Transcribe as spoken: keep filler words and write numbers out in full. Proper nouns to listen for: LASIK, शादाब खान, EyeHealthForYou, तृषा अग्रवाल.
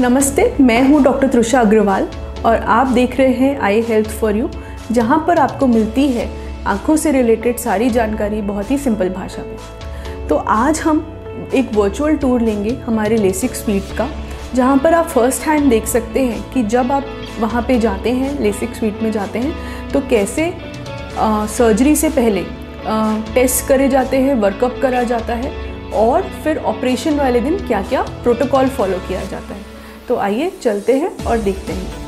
नमस्ते, मैं हूं डॉक्टर तृषा अग्रवाल और आप देख रहे हैं आई हेल्थ फॉर यू, जहां पर आपको मिलती है आंखों से रिलेटेड सारी जानकारी बहुत ही सिंपल भाषा में। तो आज हम एक वर्चुअल टूर लेंगे हमारे लेसिक स्वीट का, जहां पर आप फर्स्ट हैंड देख सकते हैं कि जब आप वहां पे जाते हैं, लेसिक स्वीट में जाते हैं, तो कैसे आ, सर्जरी से पहले आ, टेस्ट करे जाते हैं, वर्कअप करा जाता है और फिर ऑपरेशन वाले दिन क्या क्या प्रोटोकॉल फॉलो किया जाता है। तो आइए चलते हैं और देखते हैं।